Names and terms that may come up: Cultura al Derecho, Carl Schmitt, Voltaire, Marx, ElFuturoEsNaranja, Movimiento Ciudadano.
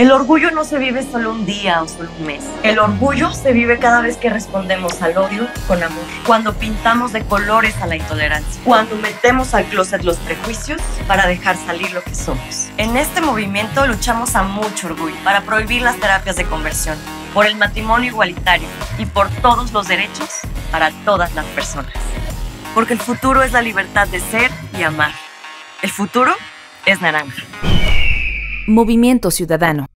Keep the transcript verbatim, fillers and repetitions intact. El orgullo no se vive solo un día o solo un mes. El orgullo se vive cada vez que respondemos al odio con amor, cuando pintamos de colores a la intolerancia, cuando metemos al closet los prejuicios para dejar salir lo que somos. En este movimiento luchamos a mucho orgullo para prohibir las terapias de conversión, por el matrimonio igualitario y por todos los derechos para todas las personas. Porque el futuro es la libertad de ser y amar. El futuro es naranja. Movimiento Ciudadano.